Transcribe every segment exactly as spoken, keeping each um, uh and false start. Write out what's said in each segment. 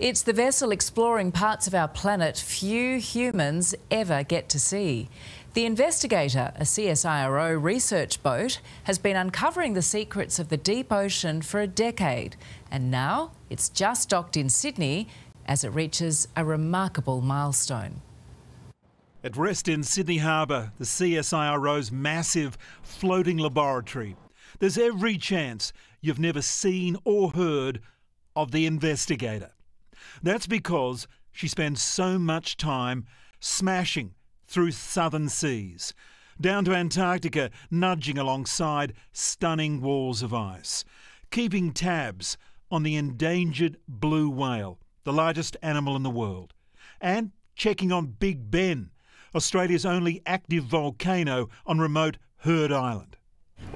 It's the vessel exploring parts of our planet few humans ever get to see. The Investigator, a C S I R O research boat, has been uncovering the secrets of the deep ocean for a decade, and now it's just docked in Sydney as it reaches a remarkable milestone. At rest in Sydney Harbour, the C S I R O's massive floating laboratory, there's every chance you've never seen or heard of the Investigator. That's because she spends so much time smashing through southern seas, down to Antarctica, nudging alongside stunning walls of ice, keeping tabs on the endangered blue whale, the largest animal in the world, and checking on Big Ben, Australia's only active volcano on remote Heard Island.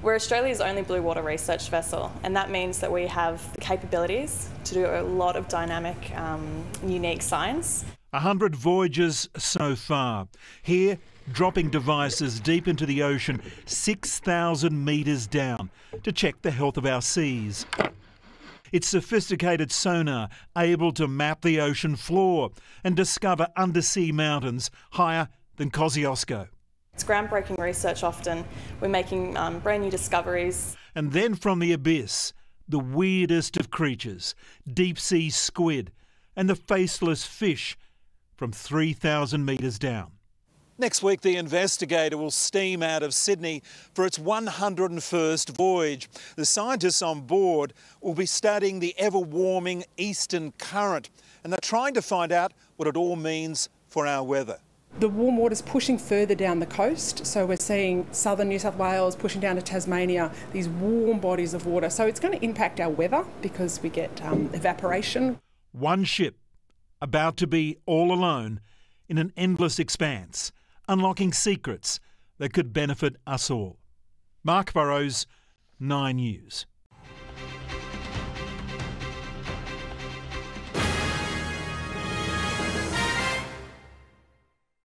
We're Australia's only blue water research vessel, and that means that we have the capabilities to do a lot of dynamic, um, unique science. A hundred voyages so far. Here, dropping devices deep into the ocean, six thousand metres down, to check the health of our seas. It's sophisticated sonar, able to map the ocean floor and discover undersea mountains higher than Kosciuszko. It's groundbreaking research often. We're making um, brand new discoveries. And then from the abyss, the weirdest of creatures, deep sea squid and the faceless fish from three thousand metres down. Next week, the Investigator will steam out of Sydney for its one hundred and first voyage. The scientists on board will be studying the ever-warming eastern current, and they're trying to find out what it all means for our weather. The warm water's pushing further down the coast, so we're seeing southern New South Wales pushing down to Tasmania, these warm bodies of water. So it's going to impact our weather because we get um, evaporation. One ship about to be all alone in an endless expanse, unlocking secrets that could benefit us all. Mark Burrows, nine news.